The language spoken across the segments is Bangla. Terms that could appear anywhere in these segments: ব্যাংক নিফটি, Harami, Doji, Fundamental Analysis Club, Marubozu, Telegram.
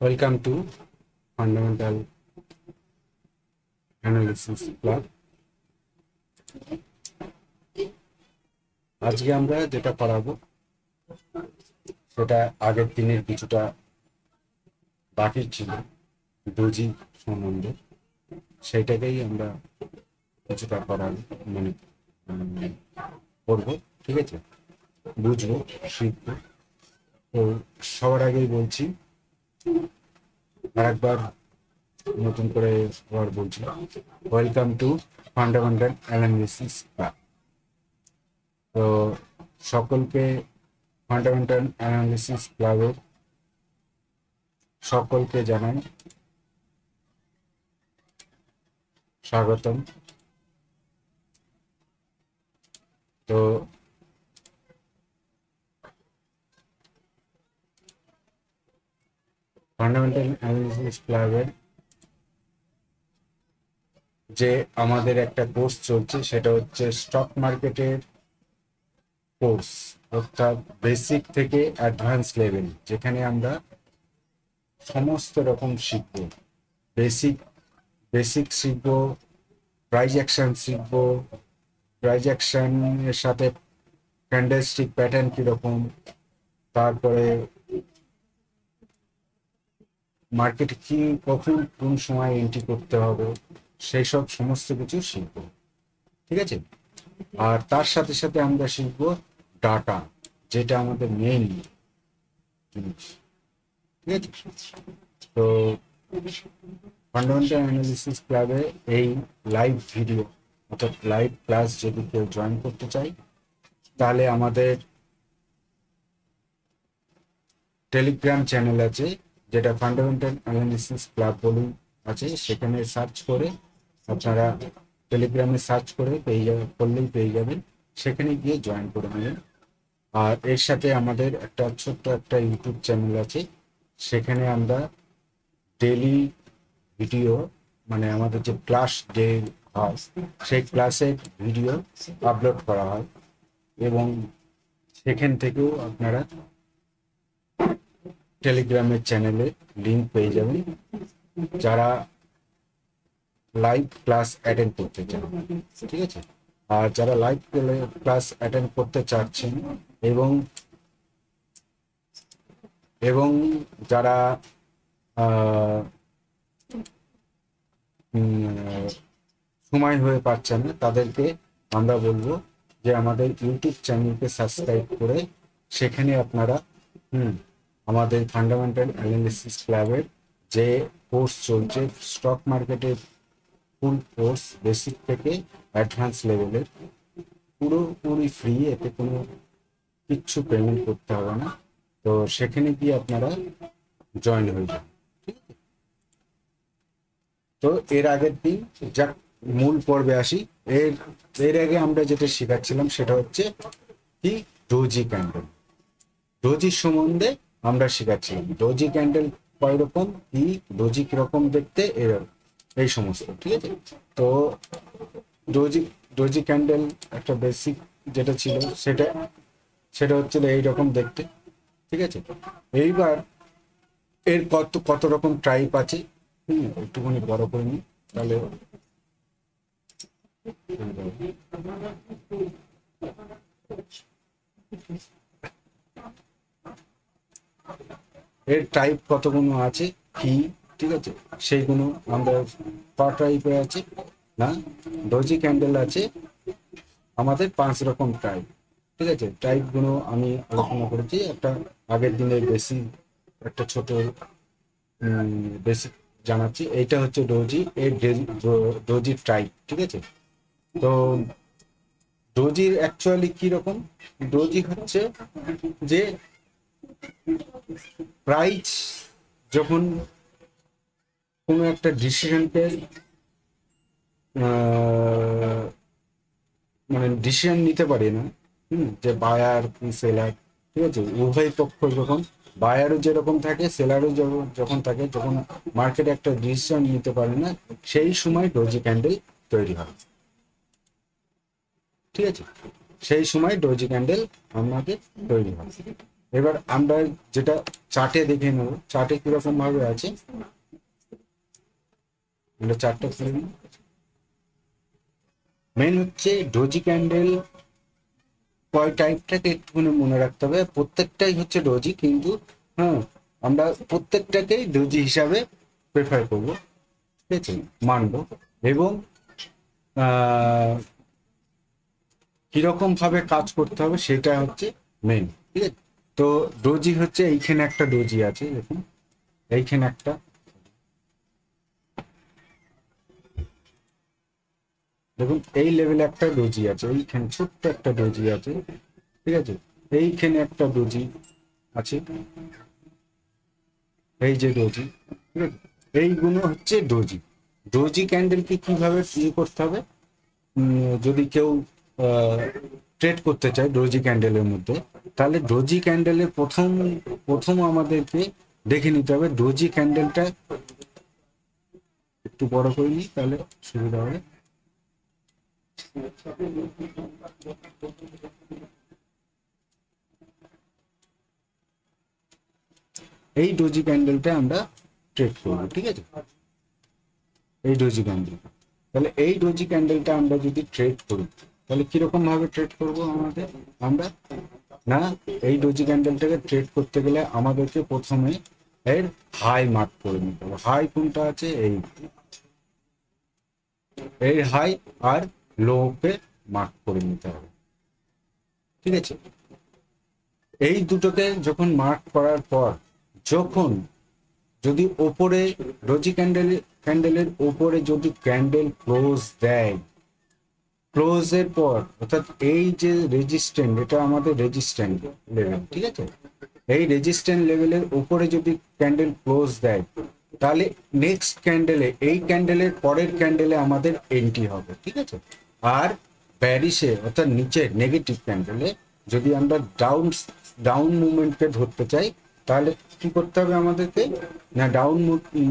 Welcome to Fundamental Analysis Club. আজকে আমরা যেটা পড়াবো সেটা আগের দিনের কিছুটা বাকি ছিল ডোজি সম্বন্ধে, সেটাকেই আমরা কিছুটা পড়ার মানে পড়বো, ঠিক আছে, বুঝবো, শিখবো। তো সবার আগেই বলছি, আরেকবার নতুন করে আবার বলছি, welcome to fundamental analysis club. তো সকলকে ফান্ডামেন্টাল অ্যানালিসিস ক্লাবের সকলকে জানাই স্বাগতম। তো ফান্ডামেন্টাল অ্যানালিসিস ক্লাবের যে আমাদের একটা কোর্স চলছে সেটা হচ্ছে স্টক মার্কেটের কোর্স, অর্থাৎ বেসিক থেকে অ্যাডভান্স লেভেল, যেখানে আমরা সমস্ত রকম শিখব। বেসিক শিখব, প্রাইস অ্যাকশন শিখব, প্রাইস অ্যাকশনের সাথে ক্যান্ডেলস্টিক প্যাটার্ন কীরকম, তারপরে মার্কেটে কি কখন কোন সময় এন্ট্রি করতে হবে সেই সব সমস্ত কিছু শিখব, ঠিক আছে। আর তার সাথে সাথে আমরা শিখব ডাটা, যেটা আমাদের মেইন জিনিস, ঠিক আছে। তো ফান্ডামেন্টাল অ্যানালিসিস ক্লাবে এই লাইভ ভিডিও অর্থাৎ লাইভ ক্লাস যদি কেউ জয়েন করতে চাই তাহলে আমাদের টেলিগ্রাম চ্যানেল আছে, যেটা ফান্ডামেন্টাল অ্যানালিসিস ক্লাব বলুন আছে, সেখানে সার্চ করে আপনারা টেলিগ্রামে সার্চ করে পেয়ে যাবেন, করলেই পেয়ে যাবেন, সেখানে গিয়ে জয়েন করে নেবেন। আর এর সাথে আমাদের একটা ছোট্ট একটা ইউটিউব চ্যানেল আছে, সেখানে আমরা ডেলি ভিডিও মানে আমাদের যে ক্লাস ডে হয় সেই ক্লাসের ভিডিও আপলোড করা হয় এবং সেখান থেকেও আপনারা টেলিগ্রামের চ্যানেলে লিঙ্ক পেয়ে যাবেন যারা লাইভ ক্লাস অ্যাটেন্ড করতে চান, ঠিক আছে। আর যারা লাইভ ক্লাস অ্যাটেন্ড করতে চাচ্ছেন এবং যারা সময় হয়ে পাচ্ছে না তাদেরকে আমরা বলবো যে আমাদের ইউটিউব চ্যানেলকে সাবস্ক্রাইব করে সেখানে আপনারা আমাদের ফান্ডামেন্টাল অ্যানালিসিস ক্লাবের যে কোর্স চলছে স্টক মার্কেটের ফুল কোর্স বেসিক থেকে অ্যাডভান্স লেভেলের পুরোপুরি ফ্রি, এতে কোনো কিচ্ছু পেমেন্ট করতে হবে না, তো সেখানে গিয়ে আপনারা জয়েন হয়ে যান, ঠিক আছে। তো এর আগের দিন যা মূল পর্বে আসি, এর আগে আমরা যেটা শেখাচ্ছিলাম সেটা হচ্ছে কি ডোজি ক্যান্ডেল, ডোজি সম্বন্ধে আমরা শেখাচ্ছিলাম, ডোজি ক্যান্ডেল কয় রকম, কি ডোজি কিরকম দেখতে, এরকম এই সমস্ত, ঠিক আছে। তো ডোজি ক্যান্ডেল একটা বেসিক যেটা ছিল সেটা হচ্ছিল এইরকম দেখতে, ঠিক আছে। এইবার এর কত রকম টাইপ আছে, একটুখানি বড় করে নিই তাহলে। এর টাইপ কতগুলো আছে কি, ঠিক আছে, সেইগুলো আমরা পাঁচ টাইপে আছে না, ডোজি ক্যান্ডেল আছে আমাদের 5 রকম টাইপ, ঠিক আছে। টাইপগুলো আমি আলোচনা করেছি, একটা আগের দিনের বেসিক একটা ছোট বেসিক জানাচ্ছি। এইটা হচ্ছে ডোজি, এর ডোজি টাইপ, ঠিক আছে। তো ডোজির অ্যাকচুয়ালি কি রকম, ডোজি হচ্ছে যে প্রাইস যখন কোনো একটা ডিসিশনকে মানে ডিসিশন নিতে পারে না, যে বায়ার কি সেলার ঠিক আছে উভয় পক্ষ যখন বায়ারও যেরকম থাকে সেলারও যখন থাকে যখন মার্কেট একটা ডিসিশন নিতে পারে না সেই সময় ডজি ক্যান্ডেল তৈরি হয় ঠিক আছে সেই সময় ডজি ক্যান্ডেল আমাদের তৈরি হয় এবার আমরা যেটা চার্টে দেখে নেব চার্টে কি রকম ভাবে আছে এটা চার্টটা খুলে নিন মেন হচ্ছে ডজি ক্যান্ডেল কয় টাইপটাকে একটুখানি মনে রাখতে হবে প্রত্যেকটাই হচ্ছে ডজি কিন্তু হ্যাঁ আমরা প্রত্যেকটাকেই ডজি হিসাবে প্রেফার করব ঠিক আছে মানব এবং কিরকম ভাবে কাজ করতে হবে সেটা হচ্ছে মেন ঠিক আছে তো ডজি হচ্ছে এইখানে একটা ডজি আছে দেখুন এইখানে একটা দেখুন এই লেভেলে একটা ডজি আছে এইখানে ছোট্ট একটা ডজি আছে ঠিক আছে এইখানে একটা ডজি আছে এই যে ডজি ঠিক আছে এইগুলো হচ্ছে ডজি ডজি ক্যান্ডেলকে কিভাবে ইয়ে করতে হবে যদি কেউ ট্রেড করতে চায় ডজি ক্যান্ডেলের মধ্যে তাহলে ডজি ক্যান্ডেলের প্রথম আমাদেরকে দেখে নিতে হবে ডজি ক্যান্ডেলটা একটু বড় করে নিই তাহলে সুবিধা হবে এই ডজি ক্যান্ডেলটা আমরা ট্রেড করব ঠিক আছে এই ডজি ক্যান্ডেল তাহলে এই ডজি ক্যান্ডেলটা আমরা যদি ট্রেড করি তাহলে কি রকম ভাবে ট্রেড করব আমাদের আমরা না এই ডজি ক্যান্ডেলটাকে ট্রেড করতে গেলে আমাদেরকে প্রথমে এর হাই মার্ক করে নিতে হবে হাই কোনটা আছে এই এই হাই আর লোকে মার্ক করে নিতে হবে ঠিক আছে এই দুটোকে যখন মার্ক করার পর যখন যদি উপরে ডজি ক্যান্ডেলের উপরে যদি ক্যান্ডেল ক্লোজ দেয় ক্লোজের পর অর্থাৎ এই যে রেজিস্ট্যান্ট এটা আমাদের রেজিস্ট্যান্ট লেভেল ঠিক আছে এই রেজিস্ট্যান্ট লেভেলের উপরে যদি ক্যান্ডেল ক্লোজ দেয় তাহলে নেক্সট ক্যান্ডেলে এই ক্যান্ডেলের পরের ক্যান্ডেলে আমাদের এন্ট্রি হবে ঠিক আছে আর ব্যারিশে অর্থাৎ নিচে নেগেটিভ ক্যান্ডেলে যদি আমরা ডাউন মুভমেন্টকে ধরতে চাই তাহলে কি করতে হবে আমাদেরকে না ডাউন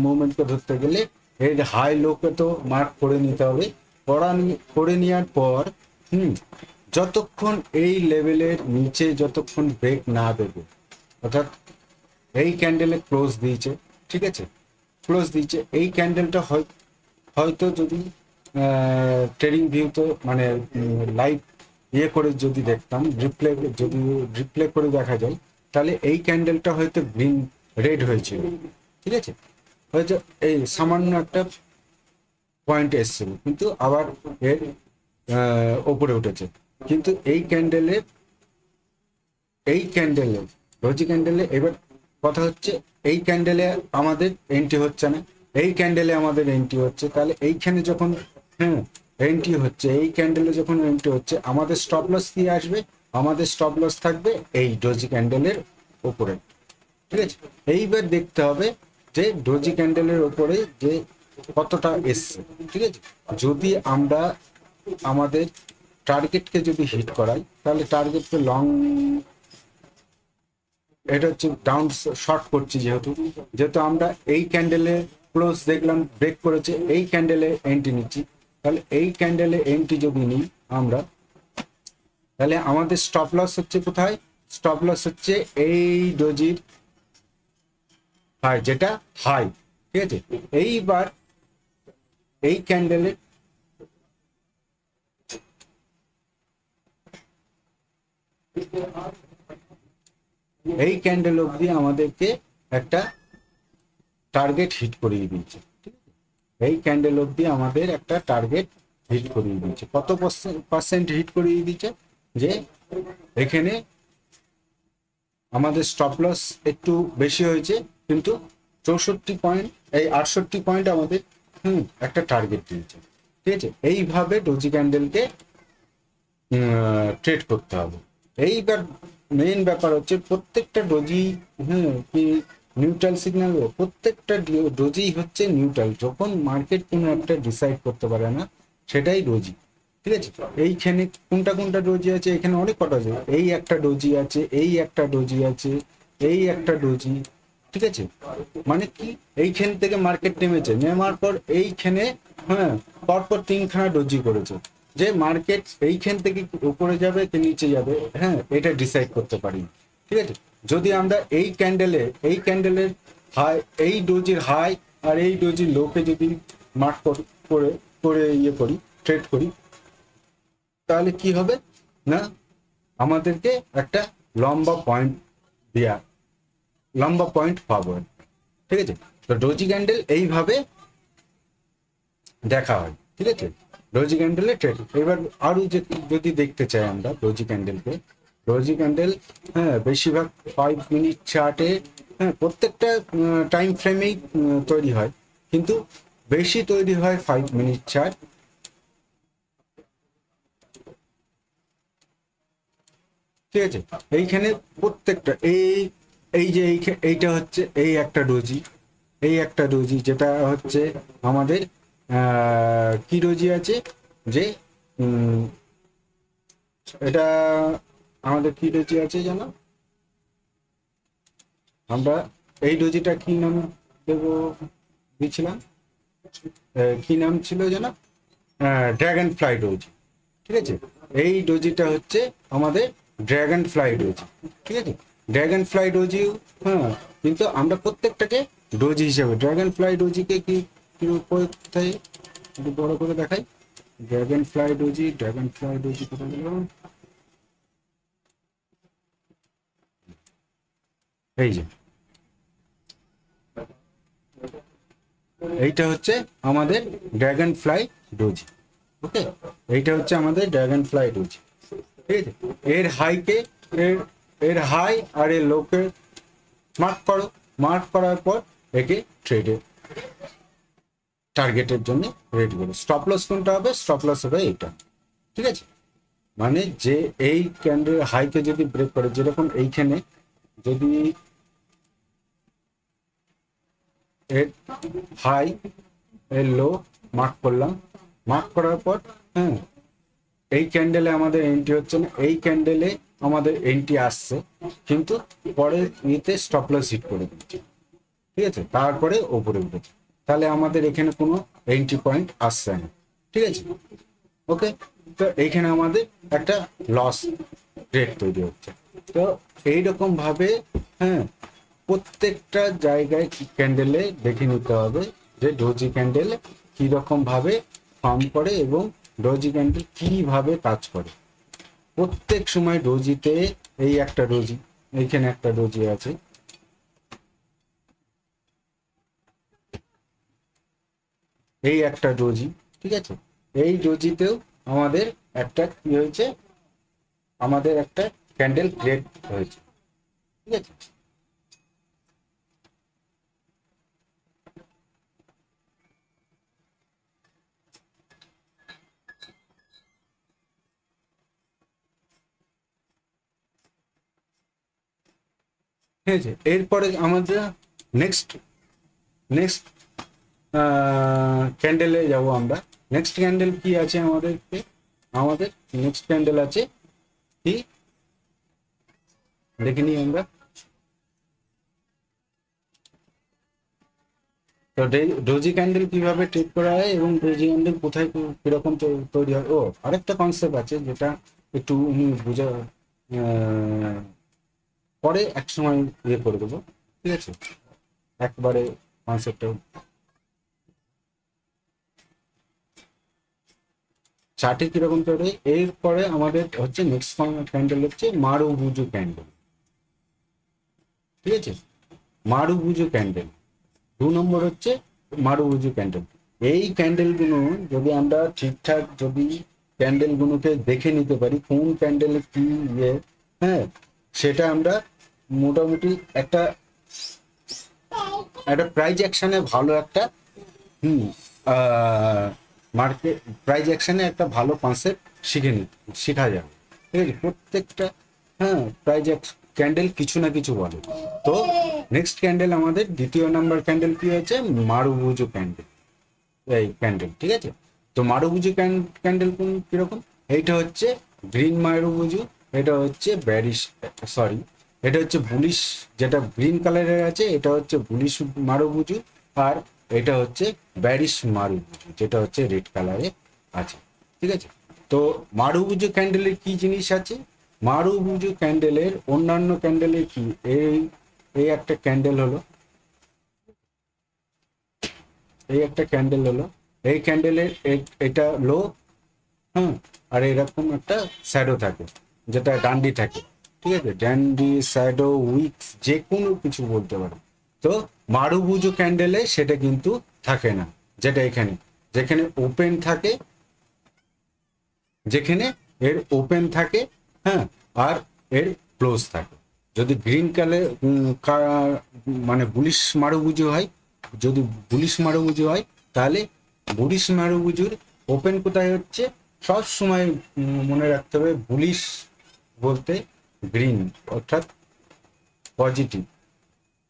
মুভমেন্টকে ধরতে গেলে এই হাই লোকে তো মার্ক করে নিতে হবে করে নেওয়ার পর যতক্ষণ এই লেভেলের নিচে যতক্ষণ ব্রেক না দেবে অর্থাৎ এই ক্যান্ডেলে ক্লোজ দিয়েছে ঠিক আছে ক্লোজ দিয়েছে এই ক্যান্ডেলটা হয়তো যদি ট্রেডিং ভিউ তো মানে লাইভ ইয়ে করে যদি দেখতাম রিপ্লে যদি রিপ্লে করে দেখা যায় তাহলে এই ক্যান্ডেলটা হয়তো গ্রিন রেড হয়েছিল ঠিক আছে হয়তো এই সামান্য একটা পয়েন্ট এসেছিল কিন্তু আবার এর ওপরে উঠেছে কিন্তু এই ক্যান্ডেলে ডজি ক্যান্ডেলে এবার কথা হচ্ছে এই ক্যান্ডেলে আমাদের এন্ট্রি হচ্ছে না এই ক্যান্ডেলে আমাদের এন্ট্রি হচ্ছে তাহলে এইখানে যখন এন্ট্রি হচ্ছে এই ক্যান্ডেলে যখন এন্ট্রি হচ্ছে আমাদের স্টপ লস কি আসবে আমাদের স্টপ লস থাকবে এই ডজি ক্যান্ডেলের উপরে ঠিক আছে এইবার দেখতে হবে যে ডজি ক্যান্ডেলের উপরে যে কতটা এসছে ঠিক আছে যদি আমরা আমাদের টার্গেটকে যদি হিট করাই তাহলে টার্গেটকে লং এটা হচ্ছে ডাউন শর্ট করছি যেহেতু আমরা এই ক্যান্ডেলে ক্লোজ দেখলাম ব্রেক করেছে এই ক্যান্ডেলে এন্ট্রি নিচ্ছি তাহলে এই ক্যান্ডেলে এন্ট্রি যদি নিই আমরা তাহলে আমাদের স্টপ লস হচ্ছে কোথায় স্টপ লস হচ্ছে এই ডজির হাই যেটা হাই ঠিক আছে এইবার এই ক্যান্ডেলে এই ক্যান্ডেল অবধি আমাদেরকে একটা টার্গেট হিট করিয়ে দিয়েছে এই ক্যান্ডেল অবধি আমাদের একটা টার্গেট হিট করিয়ে দিয়েছে কত পার্সেন্ট হিট করিয়ে দিয়েছে যে এখানে আমাদের স্টপ লস একটু বেশি হয়েছে কিন্তু 64 পয়েন্ট এই 68 পয়েন্ট আমাদের একটা টার্গেট দিয়েছে ঠিক আছে এইভাবে ডজি ক্যান্ডেলকে ট্রেড করতে হবে এইবার মেইন ব্যাপার হচ্ছে প্রত্যেকটা ডজি কি নিউট্রাল সিগন্যাল প্রত্যেকটা ডজি হচ্ছে নিউট্রাল যখন মার্কেট কোনো একটা ডিসাইড করতে পারে না সেটাই ডজি ঠিক আছে। এইখানে কোনটা কোনটা ডোজি আছে, এখানে অনেক কটা আছে, এই একটা ডোজি আছে, এই একটা ডোজি আছে, এই একটা ডোজি, ঠিক আছে। মানে কি এইখান থেকে মার্কেট নেমেছে, নেমার পর এইখানে হ্যাঁ পরপর তিনখানা ডোজি করেছে, যে মার্কেট এইখান থেকে উপরে যাবে কি নিচে যাবে হ্যাঁ এটা ডিসাইড করতে পারি, ঠিক আছে। যদি আমরা এই ক্যান্ডেলে এই ক্যান্ডেলের হাই এই ডোজির হাই আর এই ডোজির লোকে যদি মার্ক করে করে ইয়ে করি ট্রেড করি, তাহলে কি হবে না আমাদেরকে একটা লম্বা পয়েন্ট দেয়া, লম্বা পয়েন্ট পাবো, ঠিক আছে। তো ডোজি ক্যান্ডেল এইভাবে দেখা হয়, ঠিক আছে, ডোজি ক্যান্ডেলে ট্রেড। এবার আরো যদি দেখতে চাই আমরা ডোজি ক্যান্ডেলকে, ডোজি ক্যান্ডেল হ্যাঁ বেশিরভাগ 5 মিনিট চার্টে হ্যাঁ প্রত্যেকটা টাইম ফ্রেমেই তৈরি হয়, কিন্তু বেশি তৈরি হয় 5 মিনিট চার্ট। ঠিক আছে, এইখানে প্রত্যেকটা এই এই যে এইটা হচ্ছে এই একটা ডোজি, এই একটা ডোজি যেটা হচ্ছে আমাদের কি ডোজি আছে, যে এটা আমাদের কি ডোজি আছে জানো, আমরা এই ডোজিটা কি নাম দেবো দিয়েছিলাম, কি নাম ছিল জানো, ড্রাগন ফ্লাই ডোজি, ঠিক আছে। এই ডোজিটা হচ্ছে আমাদের ড্রাগন ফ্লাই ডোজি, ঠিক আছে। ড্রাগন ফ্লাই ডোজি হ্যাঁ কিন্তু আমরা প্রত্যেকটাকে ডোজি হিসেবে, ড্রাগন ফ্লাই ডোজিকে কি কোথায় বড় করে দেখাই, dragonfly doji, dragonfly doji কোথায় গেল, এই যে এইটা হচ্ছে আমাদের ড্রাগন ফ্লাই ডোজি, ওকে, এইটা হচ্ছে আমাদের ড্রাগন ফ্লাই ডোজি, ঠিক আছে। এর হাইকে এর হাই আর এর লোকে মার্ক করো, মার্ক করার পর একে ট্রেডে টার্গেটের জন্য রেড করো। স্টপ লস কোনটা হবে, স্টপ লস হবে এইটা, ঠিক আছে। মানে যে এই ক্যান্ডেল হাইকে যদি ব্রেক করে, যেরকম এইখানে যদি এর হাই এর লো মার্ক করলাম, মার্ক করার পর হ্যাঁ এই ক্যান্ডেলে আমাদের এন্ট্রি হচ্ছে না, এই ক্যান্ডেলে আমাদের এন্ট্রি আসছে কিন্তু পরে নিতে স্টপ লস হিট করে দিচ্ছে, ঠিক আছে, তারপরে ওপরে উঠেছে, তাহলে আমাদের এখানে কোনো এন্ট্রি পয়েন্ট আসছে না, ঠিক আছে, ওকে। তো এইখানে আমাদের একটা লস রেট তৈরি হচ্ছে। তো এইরকম ভাবে হ্যাঁ প্রত্যেকটা জায়গায় ক্যান্ডেলে দেখে নিতে হবে যে ডোজি ক্যান্ডেল কিরকম ভাবে ফর্ম করে এবং ডোজি ক্যান্ডেল কিভাবে কাজ করে। প্রত্যেক সময় ডোজিতে এই একটা ডোজি, এইখানে একটা ডোজি আছে, এই একটা ডোজি, ঠিক আছে। এই ডোজিতেও আমাদের একটা কি হয়েছে, আমাদের একটা ক্যান্ডেল ক্রিয়েট হয়েছে, ঠিক আছে। ঠিক আছে, এরপরে আমাদের নেক্সট ক্যান্ডেলে যাব আমরা। নেক্সট ক্যান্ডেল কি আছে আমাদেরকে, আমাদের নেক্সট ক্যান্ডেল আছে কি দেখে নিই আমরা। তো ডোজি ক্যান্ডেল কিভাবে ট্রেড করা হয় এবং ডোজি ক্যান্ডেল কোথায় কিরকম তৈরি হয়, ও আরেকটা কনসেপ্ট আছে যেটা একটু বুঝা পরে এক সময় ইয়ে করে দেবো, ঠিক আছে, একবারে কনসেপ্টটা চার্টে কিরকম তৈরি। এরপরে আমাদের হচ্ছে নেক্সট ক্যান্ডেল হচ্ছে মারুবুজু ক্যান্ডেল, ঠিক আছে, মারুবুজু ক্যান্ডেল 2 নম্বর হচ্ছে মারুবুজু ক্যান্ডেল। এই ক্যান্ডেলগুলো যদি আমরা ঠিকঠাক যদি ক্যান্ডেলগুলোকে দেখে নিতে পারি কোন ক্যান্ডেলে কি ইয়ে হ্যাঁ সেটা আমরা মোটামুটি একটা একটা প্রাইস অ্যাকশনে ভালো একটা মার্কেট প্রাইস অ্যাকশনে একটা ভালো কনসেপ্ট শেখা যাবে, ঠিক আছে। প্রত্যেকটা হ্যাঁ প্রাইস ক্যান্ডেল কিছু না কিছু বলে। তো নেক্সট ক্যান্ডেল আমাদের দ্বিতীয় নাম্বার ক্যান্ডেল কি হয়েছে, মারুবোজু ক্যান্ডেল, এই ক্যান্ডেল, ঠিক আছে। তো মারুবুজু ক্যান্ডেল কোন কিরকম, এইটা হচ্ছে গ্রিন মারুবুজু, এটা হচ্ছে ব্যারিশ, সরি এটা হচ্ছে বুলিশ, যেটা গ্রিন কালারের আছে এটা হচ্ছে বুলিশ মারুবুজু, আর এটা হচ্ছে ব্যারিশ মারুবুজু যেটা হচ্ছে রেড কালারে আছে। ঠিক আছে, তো মারুবুজু ক্যান্ডেলের কি জিনিস আছে, মারুবুজু ক্যান্ডেলের অন্যান্য ক্যান্ডেলের কি, এই একটা ক্যান্ডেল হলো, এই একটা ক্যান্ডেল হলো, এই ক্যান্ডেলের এটা লো, হ্যাঁ, আর এরকম একটা শ্যাডো থাকে যেটা ডান্ডি থাকে। ঠিক আছে, ডান্ডি, শ্যাডো, উইক্স, যে কোনো কিছু বলতে পারে। তো মারুবুজু ক্যান্ডেলে সেটা কিন্তু থাকে না, যেটা এখানে যেখানে ওপেন থাকে, যেখানে এর ওপেন থাকে, হ্যাঁ, আর এর ক্লোজ থাকে। যদি গ্রিন কালার মানে বুলিশ মারুবুজু হয়, যদি বুলিশ মারুবুজু হয় তাহলে বুলিশ মারুবুজুর ওপেন কোথায় হচ্ছে, সব সময় মনে রাখতে হবে বুলিশ বলতে গ্রিন অর্থাৎ পজিটিভ।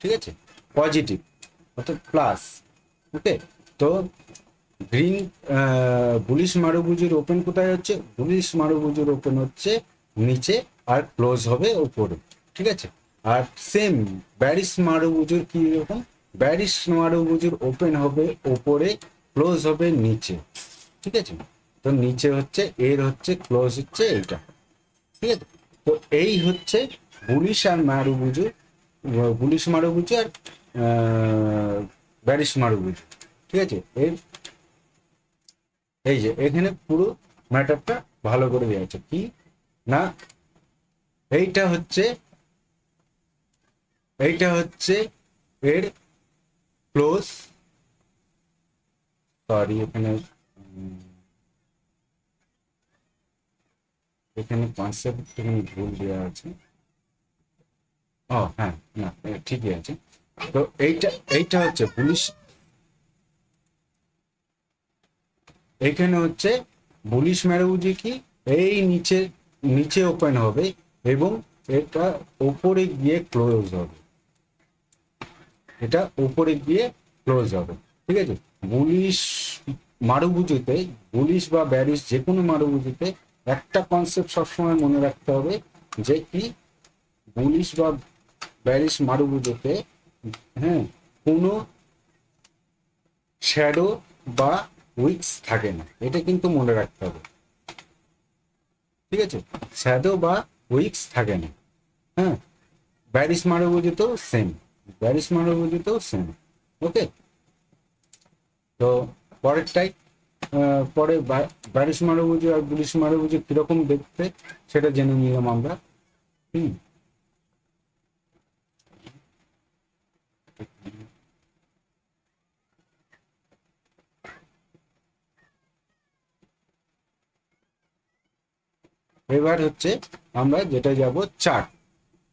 ঠিক আছে, পজিটিভ অর্থাৎ প্লাস। ওকে, তো গ্রিন বুলিশ মারুবুজুর ওপেন কোথায় হচ্ছে, বুলিশ মারুবুজুর ওপেন হচ্ছে নিচে আর ক্লোজ হবে উপরে। ঠিক আছে, আর সেম ব্যারিশ মারুবুজুর কি রকম, ব্যারিশ মারুবুজুর ওপেন হবে ওপরে, ক্লোজ হবে নিচে। ঠিক আছে, তো নিচে হচ্ছে এর হচ্ছে ক্লোজ হচ্ছে এটা। ঠিক আছে, তো এই হচ্ছে বুলিশ আর মারুবুজু, বুলিশ মারুবুজু আর ব্যারিশ মারুবুজু। ঠিক আছে, এর এই যে এখানে পুরো ম্যাটারটা ভালো করে দেওয়া আছে কি না, এইটা হচ্ছে, এইটা হচ্ছে এর ক্লোজ, সরি এখানে এখানে কনসেপ্ট এখানে ভুল দেওয়া আছে, ও হ্যাঁ না ঠিকই আছে। তো এইটা, এইটা হচ্ছে বুলিশ, এখানে হচ্ছে বুলিশ মারুবুজু কি এই নিচে, নিচে ওপেন হবে এবং এটা ওপরে গিয়ে ক্লোজ হবে, এটা ওপরে গিয়ে ক্লোজ হবে। ঠিক আছে, বুলিশ মারুবুজুতে, বুলিশ বা ব্যারিশ যে কোনো মারুবুজুতে একটা কনসেপ্ট সবসময় মনে রাখতে হবে যে কি, বুলিশ বা ব্যারিশ মারুবুজুতে, হ্যাঁ, কোনো শ্যাডো বা উইক্স থাকে না, এটা কিন্তু মনে রাখতে হবে। ঠিক আছে, শ্যাডো বা উইক্স থাকে না, হ্যাঁ, ব্যারিশ মারুবুজুতেও সেম, ব্যারিশ মারুবুজুতেও সেম। ওকে, তো পরেরটাই, পরে ব্যারিশ মারুবুজু আর বুলিশ মারুবুজু কিরকম দেখতে সেটা জেনে নিলাম আমরা। এবার হচ্ছে আমরা যেটা যাব চার্ট,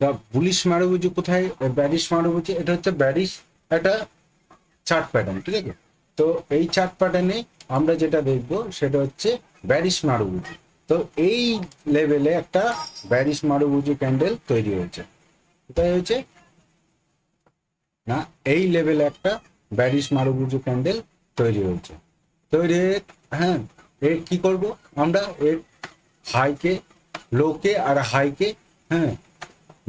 দা বুলিশ মারুবুজু কোথায়, ব্যারিশ মারুবুজু, এটা হচ্ছে ব্যারিশ একটা চার্ট প্যাটার্ন। ঠিক আছে, তো এই চার্ট প্যাটার্নে আমরা যেটা দেখব সেটা হচ্ছে ব্যারিশ মারুবুজু। তো এই লেভেলে একটা ব্যারিশ মারুবুজু ক্যান্ডেল তৈরি হয়েছে, কোথায় হয়েছে না, এই লেভেলে একটা ব্যারিশ মারুবুজু ক্যান্ডেল তৈরি হয়েছে, তৈরি হয়ে, হ্যাঁ, এর কি করব আমরা, এর হাইকে, লোকে আর হাইকে, হ্যাঁ,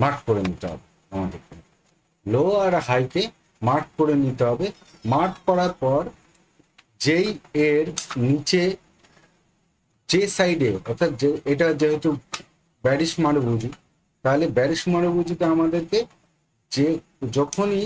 মার্ক করে নিতে হবে আমাদের, লো আর হাইকে মার্ক করে নিতে হবে। মার্ক করার পর যেই এর নিচে যে সাইডে, অর্থাৎ এটা যেহেতু ব্যারিশ মারুবুজু, তাহলে ব্যারিশ মারুবুজুতে আমাদেরকে যে যখনই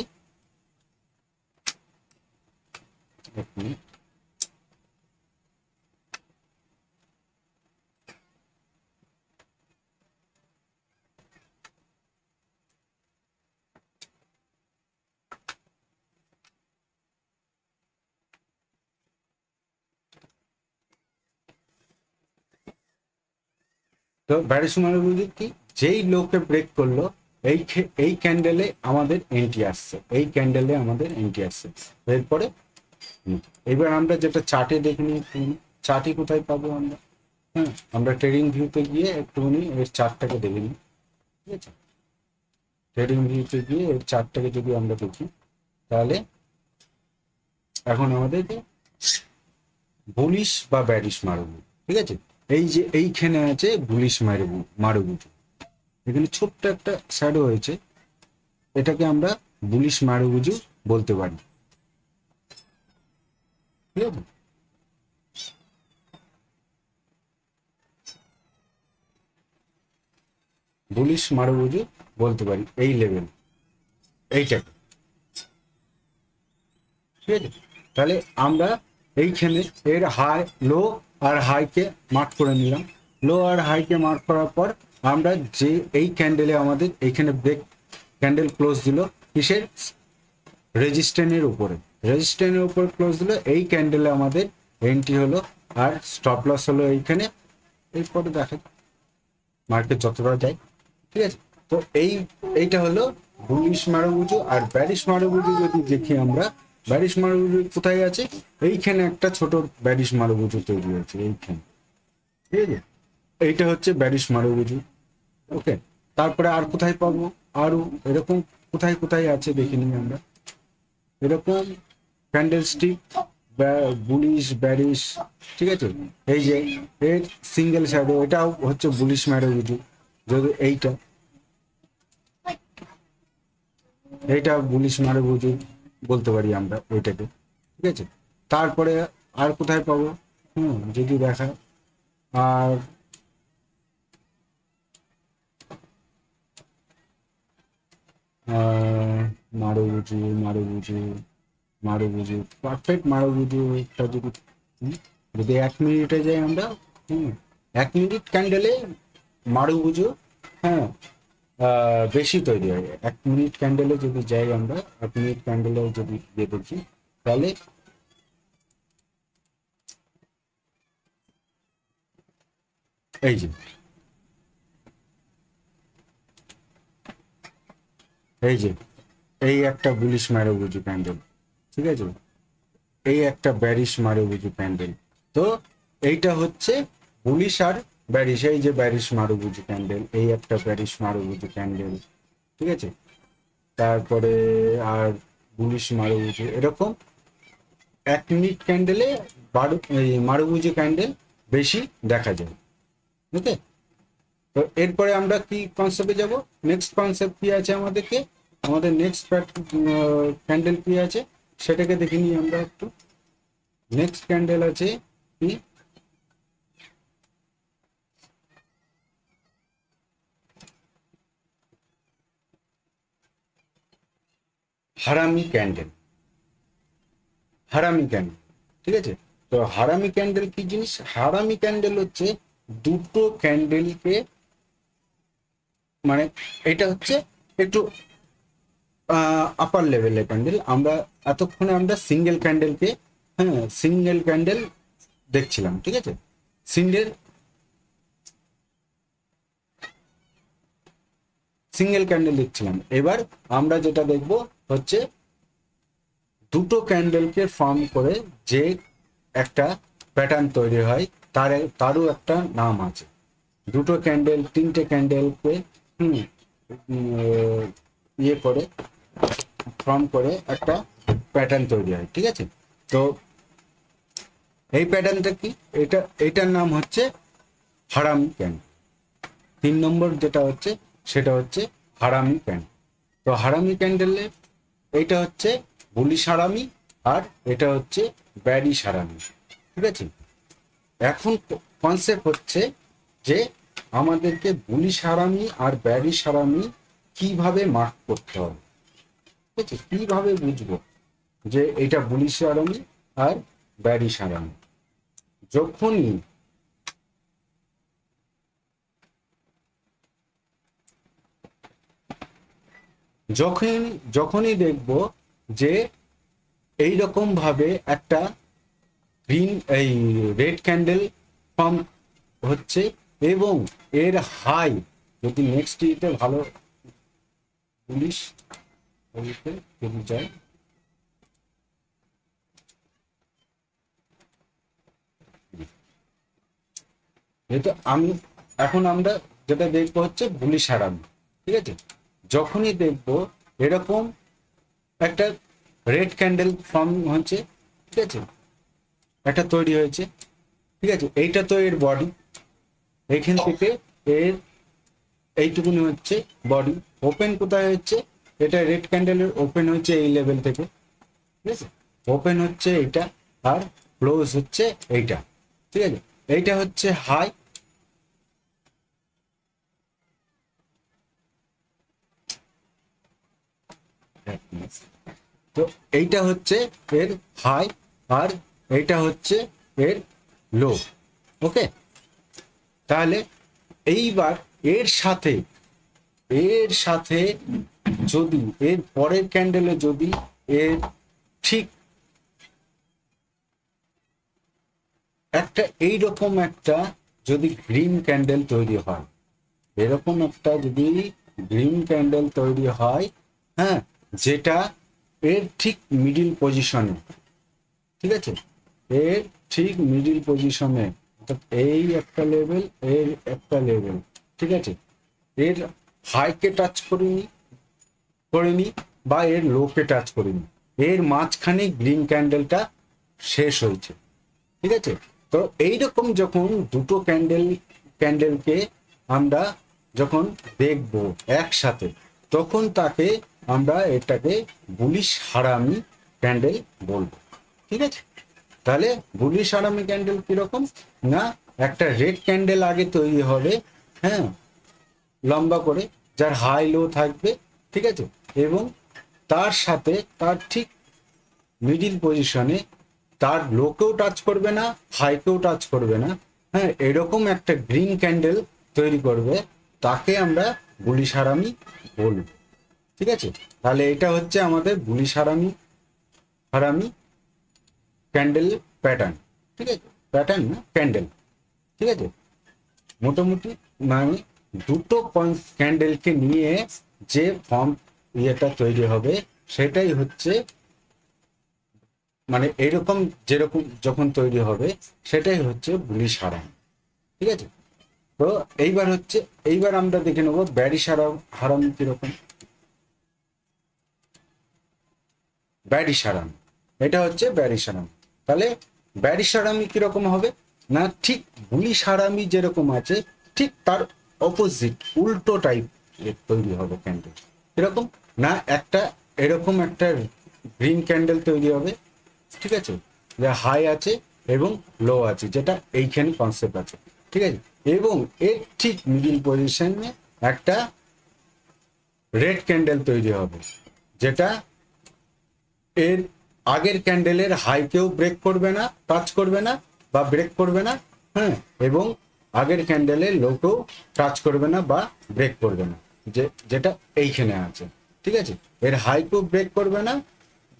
তো ব্যারিশ মারুবুজু কি যেই লোকে ব্রেক করলো, এই ক্যান্ডেলে আমাদের এন্ট্রি আসছে, এই ক্যান্ডেলে আমাদের এন্ট্রি আসছে। এরপরে এবার আমরা যেটা চার্টে দেখে নিই, চার্টে কোথায় পাবো আমরা, হ্যাঁ, আমরা ট্রেডিং ভিউতে গিয়ে একটুখানি এর চার্টটাকে দেখে নিই। ঠিক আছে, ট্রেডিং ভিউতে গিয়ে এর চার্টটাকে যদি আমরা দেখি, তাহলে এখন আমাদের bullish বা bearish Marubozu ঠিক আছে এই যে এইখানে আছে bullish Marubozu এখানে ছোট্ট একটা শ্যাডো হয়েছে এটাকে আমরা bullish Marubozu বলতে পারি ঠিক আছে bullish Marubozu বলতে পারি এই লেভেল এইটা ঠিক আছে তাহলে আমরা এইখানে এর হাই লো আর হাই কে মার্ক করে নিলাম লো আর হাই কে মার্ক করার পর আমরা যে এই ক্যান্ডেলে আমাদের এইখানে ব্রেক ক্যান্ডেল ক্লোজ দিল কিসের রেজিস্ট্যান্সের উপরে রেজিস্ট্যান্সের উপর ক্লোজ দিল এই ক্যান্ডেলে আমাদের এন্ট্রি হলো আর স্টপ লস হলো এইখানে এরপর দেখেন মার্কেট যতটা যায় ঠিক আছে তো এইটা হলো বুলিশ Marubozu আর ব্যারিশ Marubozu যদি দেখি আমরা Bearish Marubozu কোথায় আছে এইখানে একটা ছোট Bearish Marubozu তৈরি হয়েছে এইখানে ঠিক আছে এইটা হচ্ছে Bearish Marubozu ওকে তারপরে আর কোথায় পাবো আর এরকম কোথায় কোথায় আছে দেখিনি আমরা এরকম ক্যান্ডেলস্টিক বুলিশ Bearish ঠিক আছে এই যে এই সিঙ্গেল শ্যাডো এটাও হচ্ছে বুলিশ Marubozu যদি এইটা বুলিশ Marubozu বলতে পারি আমরা ওইটাকে ঠিক আছে তারপরে আর কোথায় পাবো যদি দেখা আর Marubozu Marubozu Marubozu perfect Marubozu এটা যদি 1 মিনিটে যাই আমরা 1 মিনিট ক্যান্ডেলে Marubozu হ্যাঁ বেশি তৈরি হয় 1 মিনিট ক্যান্ডেলে যদি যাই আমরা 1 মিনিট ক্যান্ডেলে যদি দেখি তাহলে এই যে এই একটা বুলিশ Marubozu ক্যান্ডেল ঠিক আছে এই একটা বেরিশ Marubozu ক্যান্ডেল তো এইটা হচ্ছে বুলিশ আর Bearish এই যে Bearish Marubozu candle এই একটা Bearish Marubozu candle ঠিক আছে তারপরে আর Bullish Marubozu এরকম 1 মিনিট ক্যান্ডেলে Marubozu candle বেশি দেখা যায় ওকে তো এরপরে আমরা কি কনসেপ্টে যাব নেক্সট কনসেপ্ট কি আছে আমাদেরকে আমাদের নেক্সট ক্যান্ডেল কি আছে সেটাকে দেখে নিই আমরা একটু নেক্সট ক্যান্ডেল আছে কি Harami candle ঠিক আছে তো Harami candle কি জিনিস Harami candle হচ্ছে দুটো ক্যান্ডেলকে মানে এটা হচ্ছে একটু আপার লেভেলের ক্যান্ডেল আমরা এতক্ষণে আমরা সিঙ্গেল ক্যান্ডেলকে হ্যাঁ সিঙ্গেল ক্যান্ডেল দেখছিলাম ঠিক আছে সিঙ্গেল ক্যান্ডেল দেখছিলাম এবার আমরা যেটা দেখব হচ্ছে দুটো ক্যান্ডেলকে ফর্ম করে যে একটা প্যাটার্ন তৈরি হয় তারও একটা নাম আছে দুটো ক্যান্ডেল তিনটে ক্যান্ডেলকে ইয়ে করে ফর্ম করে একটা প্যাটার্ন তৈরি হয় ঠিক আছে তো এই প্যাটার্নটা কি এটার নাম হচ্ছে Harami candle 3 নম্বর যেটা হচ্ছে সেটা হচ্ছে Harami candle তো Harami candle এটা হচ্ছে bullish Harami আর এটা হচ্ছে bearish Harami ঠিক আছে এখন কনসেপ্ট হচ্ছে যে আমাদেরকে bullish Harami আর bearish Harami কিভাবে মার্ক করতে হবে ঠিক আছে কিভাবে বুঝবো যে এটা bullish Harami আর bearish Harami যখনই যখনই দেখব যে এই রকম ভাবে একটা গ্রিন এই রেড ক্যান্ডেল ফর্ম হচ্ছে এবং এর হাই যদি নেক্সট ইতে ভালো পুলিশ ওইতে চলে যায় এটা আমি এখন আমরা যেটা দেখব হচ্ছে bullish Harami ঠিক আছে যখনই দেখব এরকম একটা রেড ক্যান্ডেল ফর্ম হচ্ছে ঠিক আছে একটা তৈরি হয়েছে, ঠিক আছে। এইটা তো এর বডি, এইখান থেকে এর এইটুকুনি হচ্ছে বডি। ওপেন কোথায় হচ্ছে? এটা রেড ক্যান্ডেলের ওপেন হচ্ছে এই লেভেল থেকে, ঠিক আছে। ওপেন হচ্ছে এইটা আর ক্লোজ হচ্ছে এইটা, ঠিক আছে। এইটা হচ্ছে হাই, তো এইটা হচ্ছে এর হাই আর এইটা হচ্ছে এর লো, ওকে। তাহলে এইবার এর সাথে যদি এর পরের ক্যান্ডেলে যদি এর ঠিক একটা এইরকম একটা যদি গ্রিন ক্যান্ডেল তৈরি হয়, এরকম একটা যদি গ্রিন ক্যান্ডেল তৈরি হয়, হ্যাঁ, যেটা এর ঠিক মিডিল পজিশনে, ঠিক আছে, এর ঠিক মিডিল পজিশনে, অর্থাৎ এই একটা লেভেল এর একটা লেভেল, ঠিক আছে, এর হাইকে টাচ করিনি বা এর লোকে টাচ করিনি, এর মাঝখানে গ্রিন ক্যান্ডেলটা শেষ হয়েছে, ঠিক আছে। তো এইরকম যখন দুটো ক্যান্ডেলকে আমরা যখন দেখব একসাথে, তখন তাকে আমরা এটাকে বুলিশ হারামি ক্যান্ডেল বলবো, ঠিক আছে। তাহলে বুলিশ হারামি ক্যান্ডেল কিরকম না, একটা রেড ক্যান্ডেল আগে তৈরি হবে, হ্যাঁ, লম্বা করে, যার হাই লো থাকবে, ঠিক আছে, এবং তার সাথে তার ঠিক মিডিল পজিশনে তার লোকেও টাচ করবে না, হাইকেও টাচ করবে না, হ্যাঁ, এরকম একটা গ্রিন ক্যান্ডেল তৈরি করবে, তাকে আমরা বুলিশ হারামি বলব, ঠিক আছে। তাহলে এটা হচ্ছে আমাদের বুলিশ হারামি ক্যান্ডেল প্যাটার্ন, ঠিক আছে, প্যাটার্ন না ক্যান্ডেল, ঠিক আছে। মোটামুটি মানে দুটো ক্যান্ডেলকে নিয়ে যে ফর্ম ইয়েটা তৈরি হবে সেটাই হচ্ছে, মানে এরকম যেরকম যখন তৈরি হবে সেটাই হচ্ছে বুলিশ হারামি, ঠিক আছে। তো এইবার আমরা দেখে নেবো ব্যারিশ হারামি কিরকম। ব্যারিশ হারামি, এটা হচ্ছে ব্যারিশ হারামি। তাহলে ব্যারিশ হারামি কিরকম হবে না, ঠিক বুলিশ হারামি যেরকম আছে ঠিক তার অপোজিট উল্টো টাইপ তৈরি হবে ক্যান্ডেল। এরকম না, একটা এরকম একটা গ্রিন ক্যান্ডেল তৈরি হবে, ঠিক আছে, যা হাই আছে এবং লো আছে, যেটা এইখানে কনসেপ্ট আছে, ঠিক আছে, এবং এর ঠিক মিডিল পজিশনে একটা রেড ক্যান্ডেল তৈরি হবে, যেটা এর আগের ক্যান্ডেলের হাইকেও ব্রেক করবে না, টাচ করবে না বা ব্রেক করবে না, হ্যাঁ, এবং আগের ক্যান্ডেলের লোকেও টাচ করবে না বা ব্রেক করবে না, যেটা এইখানে আছে, ঠিক আছে, এর হাইকেও ব্রেক করবে না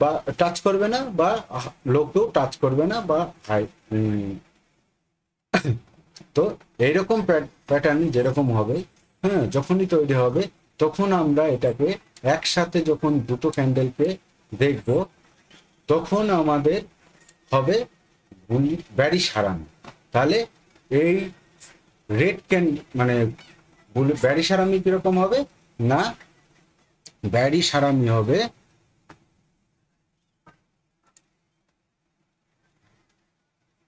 বা টাচ করবে না বা লোকেও টাচ করবে না বা হাই। তো এইরকম প্যাটার্ন যেরকম হবে, হ্যাঁ, যখনই তৈরি হবে তখন আমরা এটাকে একসাথে যখন দুটো ক্যান্ডেলকে দেখব তখন আমাদের হবে ব্যারিশ হারামি। তাহলে এই রেড ক্যান্ডেল মানে ব্যারিশ হারামি কিরকম হবে না, ব্যারিশ হারামি হবে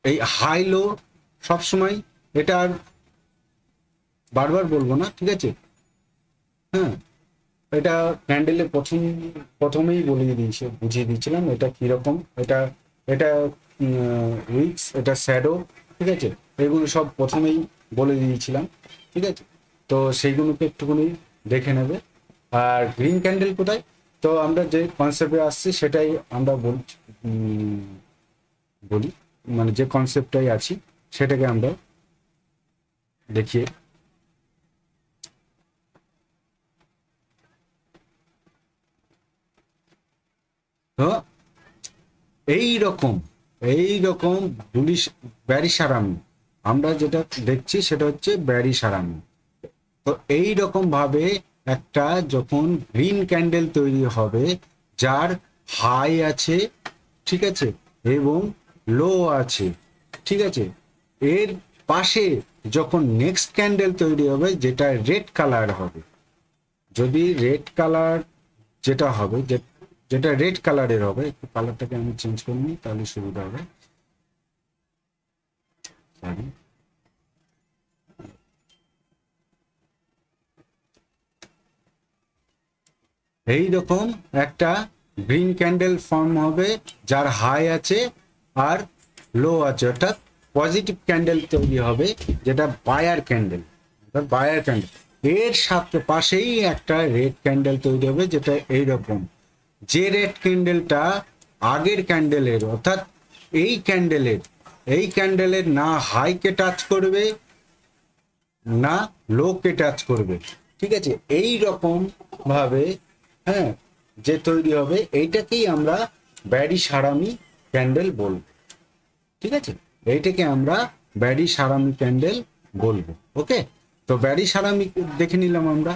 এই হাই লো সবসময়, এটা আর বারবার বলবো না, ঠিক আছে, হ্যাঁ, এটা ক্যান্ডেলে প্রথমেই বলিয়ে দিয়েছে, বুঝিয়ে দিয়েছিলাম এটা কিরকম, এটা এটা উইক্স, এটা শ্যাডো, ঠিক আছে, এগুলো সব প্রথমেই বলে দিয়েছিলাম, ঠিক আছে। তো সেইগুলোকে একটুখানি দেখে নেবে। আর গ্রিন ক্যান্ডেল কোথায়, তো আমরা যে কনসেপ্টে আসছি সেটাই আমরা বলি, মানে যে কনসেপ্টটাই আছি সেটাকে আমরা দেখিয়ে এইরকম ব্যারিশ হারামি আমরা যেটা দেখছি সেটা হচ্ছে ব্যারিশ হারামি। তো এইরকম ভাবে একটা যখন গ্রিন ক্যান্ডেল তৈরি হবে যার হাই আছে, ঠিক আছে, এবং লো আছে, ঠিক আছে, এর পাশে যখন নেক্সট ক্যান্ডেল তৈরি হবে যেটা রেড কালার হবে, যদি রেড কালার যেটা হবে, যেটা রেড কালারের হবে, একটু কালারটাকে আমি চেঞ্জ করে নিই তাহলে সুবিধা হবে, study. এই রকম একটা গ্রিন ক্যান্ডেল ফর্ম হবে যার হাই আছে আর লো আছে, অর্থাৎ পজিটিভ ক্যান্ডেল তৈরি হবে যেটা বায়ার ক্যান্ডেল, অর্থাৎ বায়ার ক্যান্ডেল। এর সাথে পাশেই একটা রেড ক্যান্ডেল তৈরি হবে যেটা এই রকম, যে রেড ক্যান্ডেলটা আগের ক্যান্ডেলের অর্থাৎ এই ক্যান্ডেলের না হাইকে টাচ করবে না লোকে টাচ করবে, ঠিক আছে? এই রকম ভাবে হ্যাঁ যে তৈরি হবে, এইটাকেই আমরা ব্যারিশ হারামি ক্যান্ডেল বলবো, ঠিক আছে? এইটাকে আমরা ব্যারিশ হারামি ক্যান্ডেল বলবো। ওকে, তো ব্যারিশ হারামি দেখে নিলাম আমরা।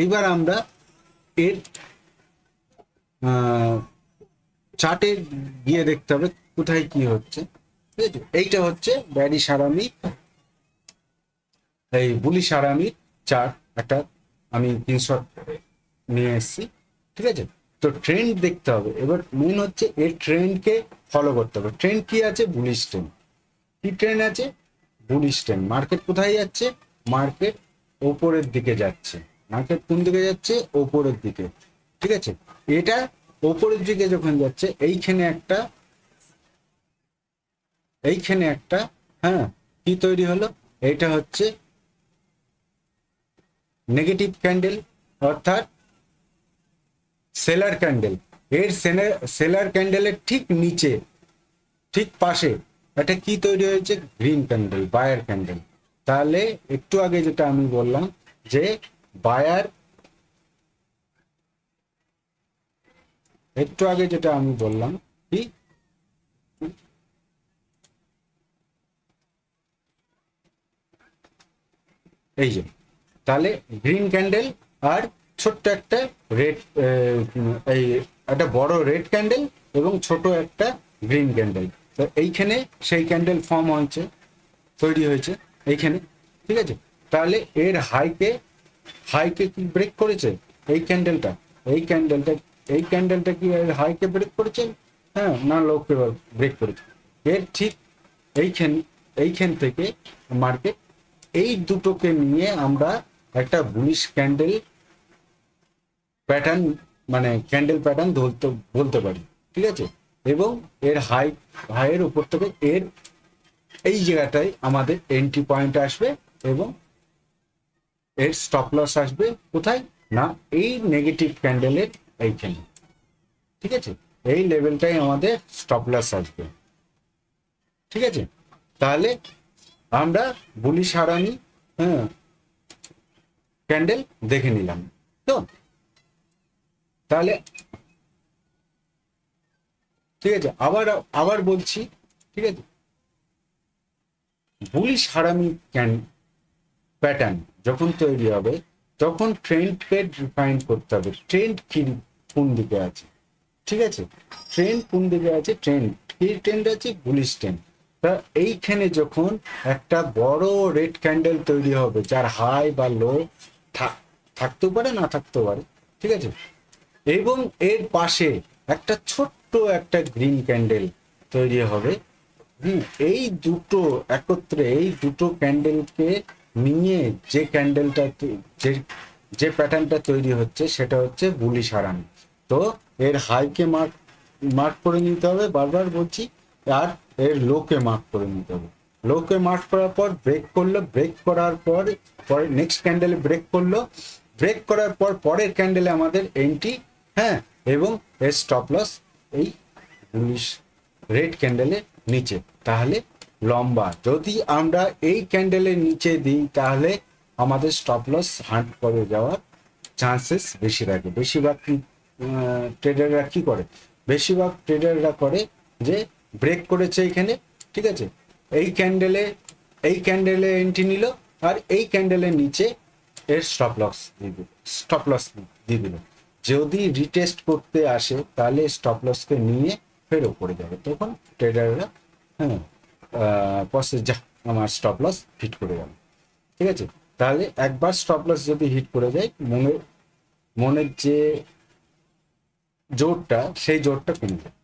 এইবার আমরা এর চার্টে গিয়ে দেখতে হবে কোথায় কি হচ্ছে, ঠিক আছে? এইটা হচ্ছে ব্যারিশ হারামি, এই বুলিশ হারামির চার্ট, একটা আমি স্ক্রিনশট নিয়ে এসছি, ঠিক আছে? তো ট্রেন্ড দেখতে হবে এবার, মেন হচ্ছে এই ট্রেন্ডকে ফলো করতে হবে। ট্রেন্ড কি আছে? Bullish trend. কি ট্রেন্ড আছে? Bullish trend. মার্কেট কোথায় যাচ্ছে? মার্কেট ওপরের দিকে যাচ্ছে। মার্কেট কোন দিকে যাচ্ছে? ওপরের দিকে, ঠিক আছে? এটা ওপরের দিকে যখন যাচ্ছে, এইখানে একটা হ্যাঁ কি তৈরি হলো, এটা হচ্ছে নেগেটিভ ক্যান্ডেল অর্থাৎ সেলার ক্যান্ডেল। এর সেলার ক্যান্ডেলের ঠিক নিচে ঠিক পাশে এটা কি তৈরি হয়েছে? Green candle, buyer candle. তাহলে একটু আগে যেটা আমি বললাম যে কি এই যে, তাহলে গ্রিন ক্যান্ডেল আর ছোট্ট একটা রেড, এই একটা বড় রেড ক্যান্ডেল এবং ছোট একটা গ্রিন ক্যান্ডেল। তো এইখানে সেই ক্যান্ডেল ফর্ম হয়েছে, তৈরি হয়েছে এইখানে, ঠিক আছে? তাহলে এর হাইকে কি ব্রেক করেছে? এই ক্যান্ডেলটা কি এর হাইকে ব্রেক করেছে? হ্যাঁ, না লোকে ব্রেক করেছে। এর ঠিক এইখান থেকে মার্কেট এই দুটোকে নিয়ে আমরা একটা বুলিশ ক্যান্ডেল প্যাটার্ন, মানে ক্যান্ডেল প্যাটার্ন বলতে পারি, ঠিক আছে? এবং এর হাইয়ের উপর থেকে এর এই জায়গাটাই আমাদের এন্ট্রি পয়েন্ট আসবে এবং এর স্টপ লস আসবে কোথায়? না এই নেগেটিভ ক্যান্ডেলের এইখানে, ঠিক আছে? এই লেভেলটাই আমাদের স্টপ লস আসবে, ঠিক আছে? তাহলে আমরা বুলিশ হারামি ক্যান্ডেল দেখে নিলাম। তো তাহলে ঠিক আছে, আবার বলছি, ঠিক আছে, বুলিশ হারামি প্যাটার্ন যখন তৈরি হবে তখন ট্রেন্ডকে ডিফাইন করতে হবে। ট্রেন্ড কি কোন দিকে আছে, ঠিক আছে? ট্রেন্ড কোন দিকে আছে? ট্রেন্ড আছে বুলিশ ট্রেন্ড। তা এইখানে যখন একটা বড় রেড ক্যান্ডেল তৈরি হবে যার হাই বা লো থাকতেও পারে না থাকতেও পারে, ঠিক আছে? এবং এর পাশে একটা ছোট্ট একটা গ্রিন ক্যান্ডেল তৈরি হবে। এই দুটো একত্রে, এই দুটো ক্যান্ডেলকে নিয়ে যে ক্যান্ডেলটা যে প্যাটার্নটা তৈরি হচ্ছে সেটা হচ্ছে বুলিশ হারামি। তো এর হাইকে মার্ক করে নিতে হবে, বারবার বলছি, আর এর লোকে মার্ক করে নিতে হবে। লোকে মার্ক করার পর ব্রেক করলো, ব্রেক করার পর নেক্সট ক্যান্ডেলে ব্রেক করলো, ব্রেক করার পর পরের ক্যান্ডেলে আমাদের এন্ট্রি, হ্যাঁ, এবং এর স্টপ লস এই রেড ক্যান্ডেলের নিচে। তাহলে লম্বা যদি আমরা এই ক্যান্ডেলের নিচে দিই তাহলে আমাদের স্টপ লস হান্ট করে যাওয়ার চান্সেস বেশি থাকে। বেশিরভাগ ট্রেডাররা করে যে ব্রেক করেছে এখানে, ঠিক আছে, এই ক্যান্ডেলে এন্ট্রি নিল আর এই ক্যান্ডেলের নিচে এর স্টপ লস দিয়ে দিল। যদি রিটেস্ট করতে আসে তাহলে স্টপ লসকে নিয়ে ফের উপরে যাবে, তখন ট্রেডাররা হ্যাঁ পসে যা আমার স্টপ লস হিট করে গেল, ঠিক আছে? তাহলে একবার স্টপ লস যদি হিট করে যায়, মনের যে জোরটা সেই জোরটা কমে যায়।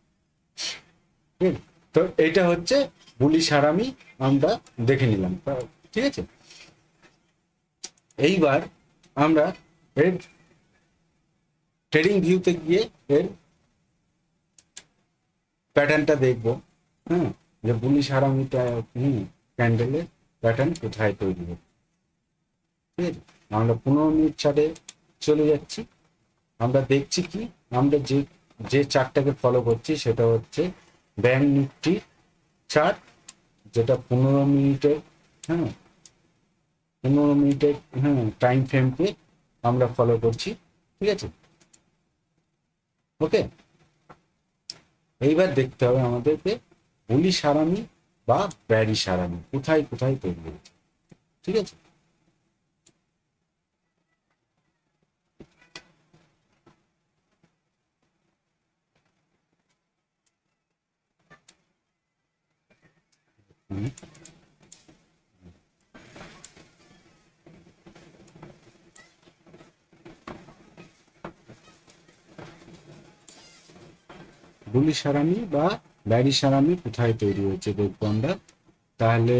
তো এটা হচ্ছে বুলিশ হারামি আমরা দেখে নিলাম, ঠিক আছে। এইবার আমরা এর ট্রেডিং ভিউতে গিয়ে এর প্যাটার্নটা দেখব, হ্যাঁ, যে বুলিশ হারামিটা ক্যান্ডেলের প্যাটার্ন কোথায় তৈরি হবে, ঠিক আছে। আমরা 15 মিনিট ছাড়ে চলে যাচ্ছি, আমরা দেখছি কি আমরা যে চার্টটাকে ফলো করছি সেটা হচ্ছে ব্যাংক নিফটি চার্ট, যেটা 15 মিনিটের, হ্যাঁ, 15 মিনিটের টাইম ফ্রেমকে আমরা ফলো করছি, ঠিক আছে, ওকে। এইবার দেখতে হবে আমাদেরকে বুলিশ হারামি বা ব্যারিশ হারামি কোথায় কোথায় তৈরি হয়েছে, ঠিক আছে। বুলিশ হারামি বা ব্যারিশ হারামি কোথায় তৈরি হয়েছে দেখবো আমরা। তাহলে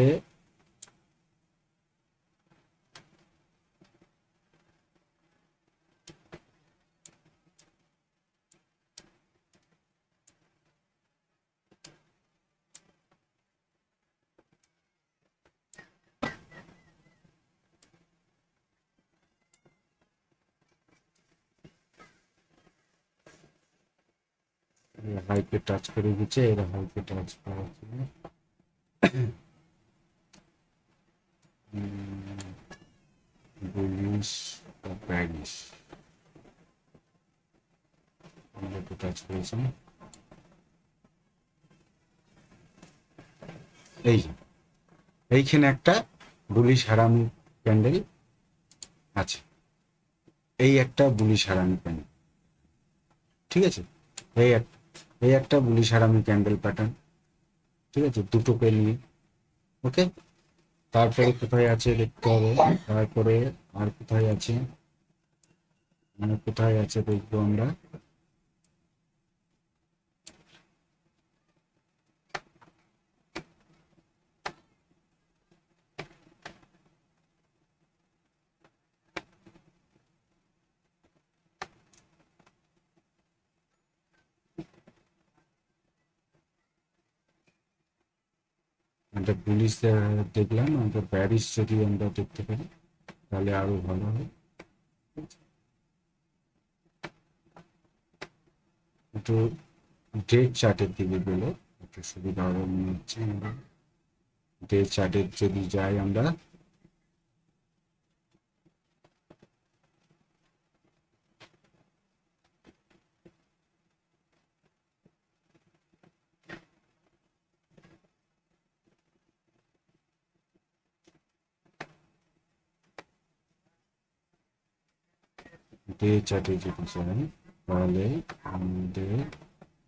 হাইকে টাচ করে দিচ্ছে, এরা হাইকে টাচ করা টাচ করেছে, এই এইখানে একটা বুলিশ হারামি প্যান্ডেল আছে, এই একটা বুলিশ হারামি প্যান্ডেল, ঠিক আছে, এই একটা বুলিশ হারামি ক্যান্ডেল প্যাটার্ন, ঠিক আছে, দুটোকে নিয়ে, ওকে। তারপরে কোথায় আছে দেখতে হবে, তারপরে আর কোথায় আছে, মানে কোথায় আছে দেখবো আমরা। আমরা বুলিশ দেখলাম, আমরা ব্যারিশ যদি আমরা দেখতে পারি তাহলে আরো ভালো হয়, একটু ডেট চার্টের দিকে গেলে একটু সুবিধা হবে মনে হচ্ছে। আমরা ডেট চার্টের যদি যাই আমরা, চাটে যেতে চাই তাহলে আমাদের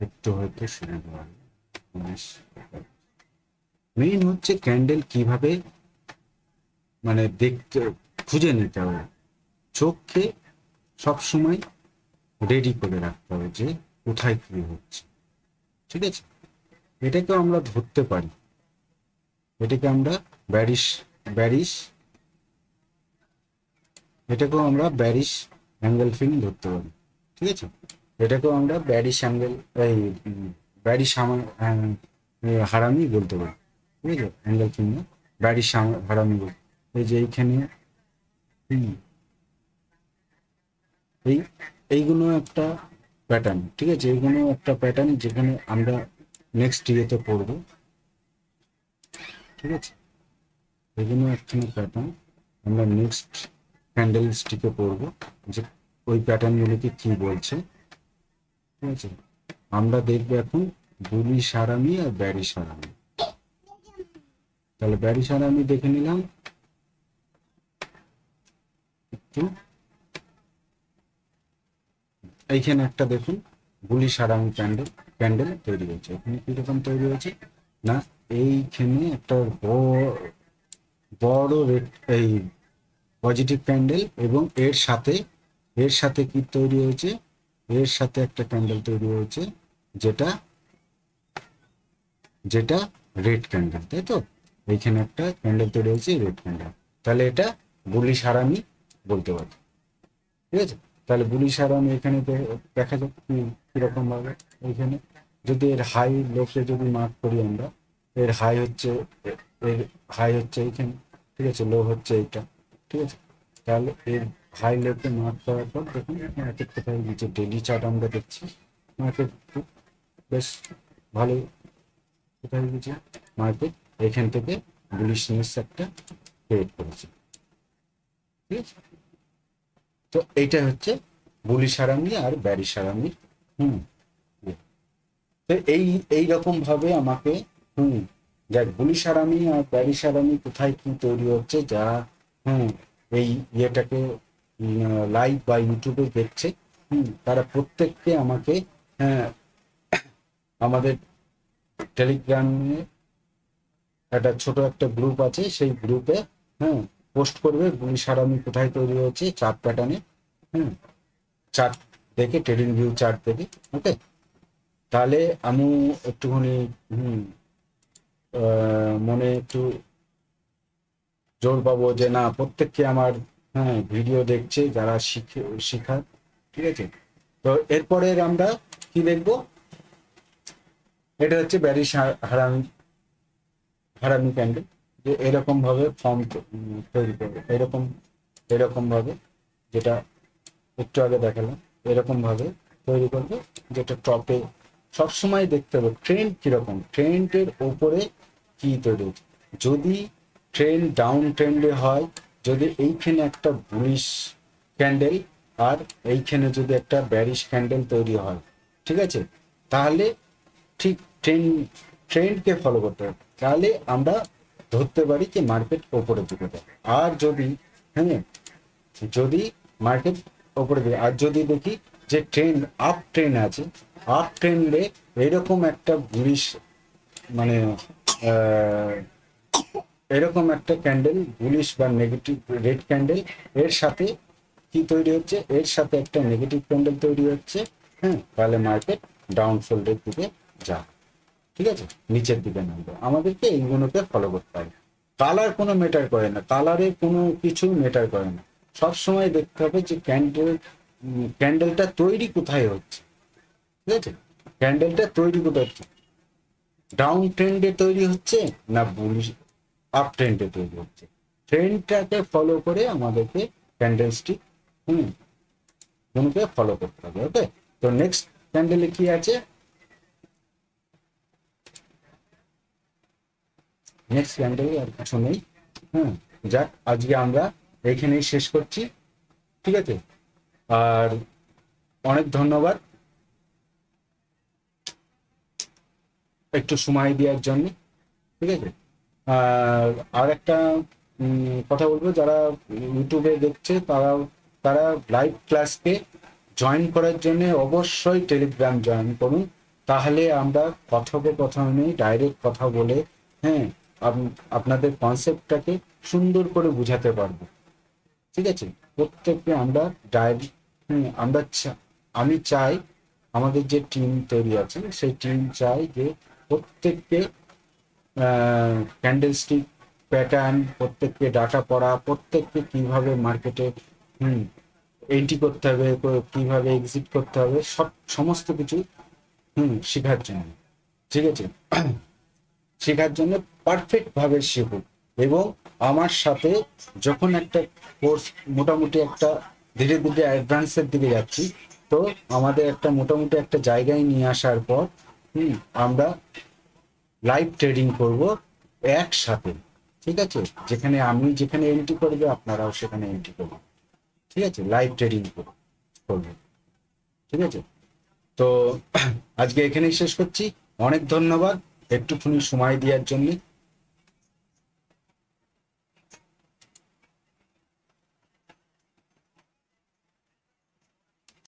একটু হয়তো সুবিধা হবে। মেইন হচ্ছে ক্যান্ডেল কিভাবে মানে দেখতে খুঁজে নিতে হবে, চোখকে সবসময় রেডি করে রাখতে হবে যে কোথায় কি হচ্ছে, ঠিক আছে। এটাকে আমরা ধরতে পারি, এটাকে আমরা ব্যারিশ অ্যাঙ্গেল ফিন ধরতে পারি, ঠিক আছে। এটাকেও আমরা ব্যারিশ হারামি বলতে পারি, ঠিক আছে, অ্যাঙ্গেল ফিন না, ব্যারিশ হারামি বলতে। এই যে এইখানে এইগুলো একটা প্যাটার্ন, ঠিক আছে, এইগুলো একটা প্যাটার্ন যেখানে আমরা নেক্সট ইয়েতে পড়ব, ঠিক আছে। এইগুলো একখানে প্যাটার্ন আমরা নেক্সট ক্যান্ডেল স্টিকে পড়বো যে ওই প্যাটার্নগুলোকে কি বলছে, ঠিক আছে। আমরা দেখবো এখন বুলিশ হারামি আর ব্যারিশ হারামি। তাহলে ব্যারিশ হারামি দেখে নিলাম একটু, এইখানে একটা দেখুন বুলিশ হারামি ক্যান্ডেল তৈরি হয়েছে। এখানে কিরকম তৈরি হয়েছে না, এইখানে একটা বড় রেড এই পজিটিভ ক্যান্ডেল এবং এর সাথে কি তৈরি হয়েছে, এর সাথে একটা ক্যান্ডেল তৈরি হয়েছে যেটা যেটা রেড ক্যান্ডেল, তাই তো? এইখানে একটা ক্যান্ডেল তৈরি হয়েছে রেড ক্যান্ডেল, তাহলে এটা বুলিশ হারামি বলতে পারি, ঠিক আছে? তাহলে বুলিশ হারামি এখানে দেখা যাক কিরকম ভাবে। এইখানে যদি এর হাই লোকে যদি মার্ক করি আমরা, এর হাই হচ্ছে, এর হাই হচ্ছে এইখানে, ঠিক আছে, লো হচ্ছে এইটা, ঠিক আছে? তাহলে এর হাই লোকে মার্ক করার পর দেখুন মার্কেট কোথায় নিচে, ডেলি চার্ট আমরা দেখছি মার্কেট বেশ ভালো কোথায় গেছে মার্কেট, এখান থেকে বুলিশনেস একটা ক্রিয়েট করেছে, ঠিক আছে? তো এইটা হচ্ছে বুলিশ হারামি আর ব্যারিশ হারামি। তো এইরকম ভাবে আমাকে দেখ বুলিশ হারামি আর ব্যারিশ হারামি কোথায় কি তৈরি হচ্ছে, যা এই ইয়েটাকে লাইভ বা ইউটিউবে দেখছে তারা প্রত্যেককে আমাকে আমাদের টেলিগ্রামে একটা ছোট একটা গ্রুপ আছে, সেই গ্রুপে পোস্ট করবে বুলিশ হারামি কোথায় তৈরি হচ্ছে চার্ট প্যাটার্নে, চার্ট দেখে, ট্রেডিং ভিউ চার্ট দেখে, ওকে? তাহলে আমি একটুখানি মনে একটু জোর পাবো যে না প্রত্যেককে আমার ভিডিও দেখছে যারা শিখার, ঠিক আছে? তো এরপরে আমরা কি দেখবো, এটা হচ্ছে ব্যারিশ হারামি ক্যান্ডেল, যে এরকম ভাবে ফর্ম তৈরি করবে, এরকম ভাবে যেটা একটু আগে দেখালাম, এরকম ভাবে তৈরি করবে, যেটা টপে সবসময় দেখতে হবে ট্রেন্ড কিরকম, ট্রেন্ডের ওপরে কি তৈরি হচ্ছে। যদি ট্রেন্ড ডাউন ট্রেন্ডে হয়, যদি এইখানে একটা বুলিশ ক্যান্ডেল আর এইখানে যদি একটা ব্যারিশ ক্যান্ডেল তৈরি হয়, ঠিক আছে, তাহলে ঠিক ট্রেন্ডকে ফলো করতে হবে, তাহলে আমরা ধরতে পারি যে মার্কেট ওপরে দিকে যাবে। আর যদি যদি মার্কেট ওপরে দিকে, আর যদি দেখি যে ট্রেন্ড আপ ট্রেন্ড আছে, আপ ট্রেন্ডে এরকম একটা বুলিশ মানে এরকম একটা ক্যান্ডেল বুলিশ বা নেগেটিভ রেড ক্যান্ডেল, এর সাথে কি তৈরি হচ্ছে, এর সাথে একটা নেগেটিভ ক্যান্ডেল তৈরি হচ্ছে, তাহলে মার্কেট ডাউনফোল্ডের দিকে যা, ঠিক আছে, নিচের দিকে নামবে। আমাদেরকে এইগুলোকে ফলো করতে হবে। কালার কোনো ম্যাটার করে না, কালারে কোনো কিছু ম্যাটার করে না, সবসময় দেখতে হবে যে ক্যান্ডেলটা তৈরি কোথায় হচ্ছে, ঠিক আছে? ক্যান্ডেলটা তৈরি কোথায় হচ্ছে, ডাউন ট্রেন্ডে তৈরি হচ্ছে না বুলিশ আপ ট্রেন্ডে তৈরি হচ্ছে, ট্রেন্ডটাকে ফলো করে আমাদেরকে ক্যান্ডেল স্টিক গুলোকে ফলো করতে হবে, ওকে? তো নেক্সট ক্যান্ডেলে কি আছে, নেক্সট ক্যান্ডেল আর কিছু নেই, যাক আজকে আমরা এইখানেই শেষ করছি, ঠিক আছে? আর অনেক ধন্যবাদ একটু সময় দেওয়ার জন্য, ঠিক আছে? আর একটা কথা বলবো, যারা ইউটিউবে দেখছে তারা লাইভ ক্লাসকে জয়েন করার জন্য অবশ্যই টেলিগ্রাম জয়েন করুন, তাহলে আমরা কথোপকথনে ডাইরেক্ট কথা বলে আপনাদের কনসেপ্টটাকে সুন্দর করে বুঝাতে পারবো, ঠিক আছে? প্রত্যেককে আমরা আমি চাই আমাদের যে টিম তৈরি আছে, সেই টিম চাই যে প্রত্যেককে ক্যান্ডেলস্টিক প্যাটার্ন, প্রত্যেককে ডাটা পড়া, প্রত্যেককে কিভাবে মার্কেটে এন্ট্রি করতে হবে, কিভাবে এক্সিট করতে হবে, সব সমস্ত কিছু শেখার জন্য, ঠিক আছে? শেখার জন্য পারফেক্ট ভাবে শিখুক, এবং আমার সাথে যখন একটা কোর্স মোটামুটি একটা ধীরে ধীরে অ্যাডভান্সের দিকে যাচ্ছি, তো আমাদের একটা মোটামুটি একটা জায়গায় নিয়ে আসার পর আমরা লাইভ ট্রেডিং করব একসাথে, ঠিক আছে? যেখানে আমি যেখানে এন্ট্রি করবো আপনারাও সেখানে এন্ট্রি করবেন, ঠিক আছে? লাইভ ট্রেডিং করবো, ঠিক আছে? তো আজকে এখানেই শেষ করছি, অনেক ধন্যবাদ একটুখানি সময় দেওয়ার জন্য।